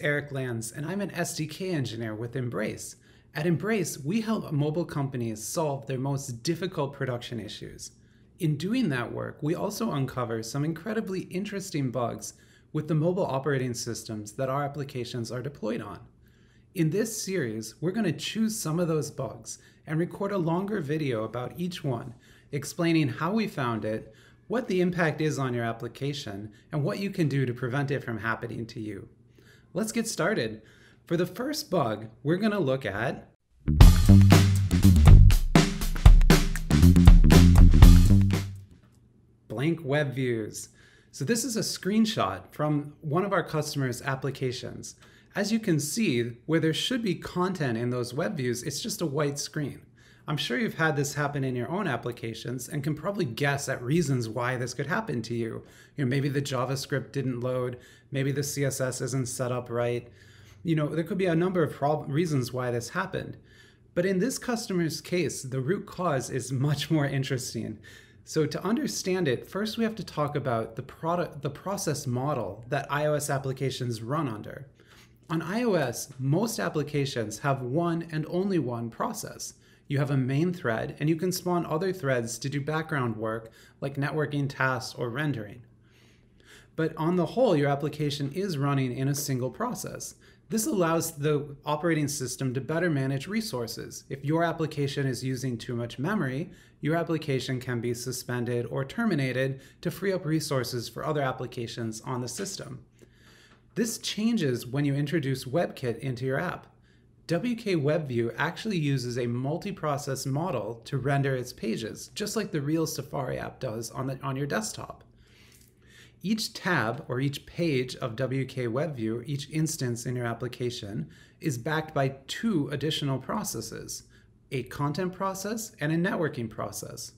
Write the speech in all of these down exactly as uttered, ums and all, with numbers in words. Eric Lanz, and I'm an S D K engineer with Embrace. At Embrace, we help mobile companies solve their most difficult production issues. In doing that work, we also uncover some incredibly interesting bugs with the mobile operating systems that our applications are deployed on. In this series, we're going to choose some of those bugs and record a longer video about each one, explaining how we found it, what the impact is on your application, and what you can do to prevent it from happening to you. Let's get started. For the first bug, we're going to look at blank web views. So this is a screenshot from one of our customers' applications. As you can see, where there should be content in those web views, it's just a white screen. I'm sure you've had this happen in your own applications and can probably guess at reasons why this could happen to you. You know, maybe the JavaScript didn't load, maybe the C S S isn't set up right. You know, there could be a number of problem reasons why this happened. But in this customer's case, the root cause is much more interesting. So to understand it, first we have to talk about the product, the process model that iOS applications run under. On iOS, most applications have one and only one process. You have a main thread, and you can spawn other threads to do background work like networking tasks or rendering. But on the whole, your application is running in a single process. This allows the operating system to better manage resources. If your application is using too much memory, your application can be suspended or terminated to free up resources for other applications on the system. This changes when you introduce WebKit into your app. WKWebView actually uses a multi-process model to render its pages, just like the real Safari app does on, the, on your desktop. Each tab, or each page of WKWebView, each instance in your application, is backed by two additional processes, a content process and a networking process.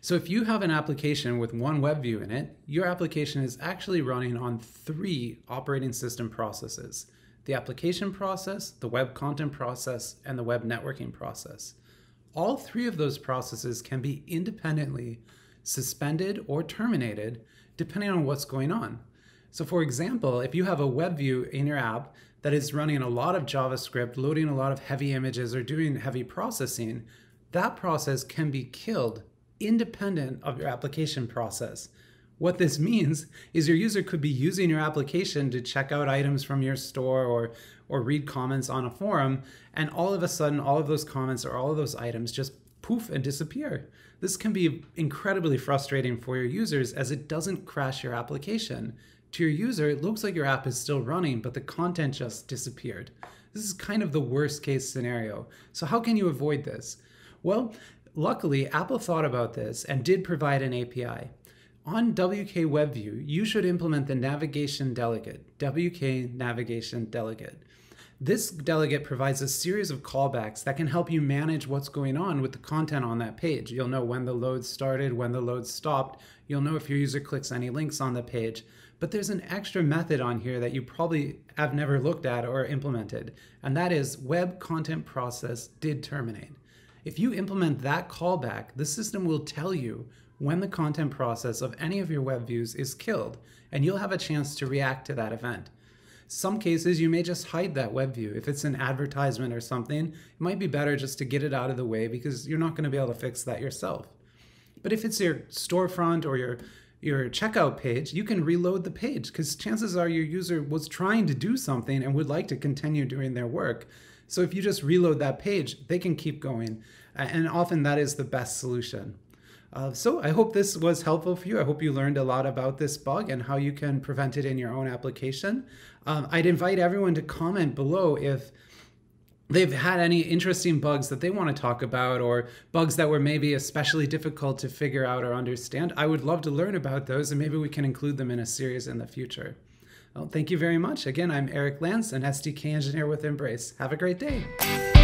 So if you have an application with one web view in it, your application is actually running on three operating system processes: the application process, the web content process, and the web networking process. All three of those processes can be independently suspended or terminated depending on what's going on. So for example, if you have a web view in your app that is running a lot of JavaScript, loading a lot of heavy images, or doing heavy processing, that process can be killed independent of your application process. What this means is your user could be using your application to check out items from your store or, or read comments on a forum, and all of a sudden all of those comments or all of those items just poof and disappear. This can be incredibly frustrating for your users as it doesn't crash your application. To your user, it looks like your app is still running, but the content just disappeared. This is kind of the worst case scenario. So how can you avoid this? Well, luckily, Apple thought about this and did provide an A P I. On WKWebView, you should implement the navigation delegate, WKNavigationDelegate. This delegate provides a series of callbacks that can help you manage what's going on with the content on that page. You'll know when the load started, when the load stopped. You'll know if your user clicks any links on the page. But there's an extra method on here that you probably have never looked at or implemented, and that is WebContentProcessDidTerminate. If you implement that callback, the system will tell you when the content process of any of your web views is killed, and you'll have a chance to react to that event. Some cases, you may just hide that web view. If it's an advertisement or something, it might be better just to get it out of the way because you're not going to be able to fix that yourself. But if it's your storefront or your, your checkout page, you can reload the page because chances are your user was trying to do something and would like to continue doing their work. So if you just reload that page, they can keep going. And often that is the best solution. Uh, so I hope this was helpful for you. I hope you learned a lot about this bug and how you can prevent it in your own application. Um, I'd invite everyone to comment below if they've had any interesting bugs that they want to talk about, or bugs that were maybe especially difficult to figure out or understand. I would love to learn about those, and maybe we can include them in a series in the future. Well, thank you very much. Again, I'm Eric Lanz, an S D K engineer with Embrace. Have a great day.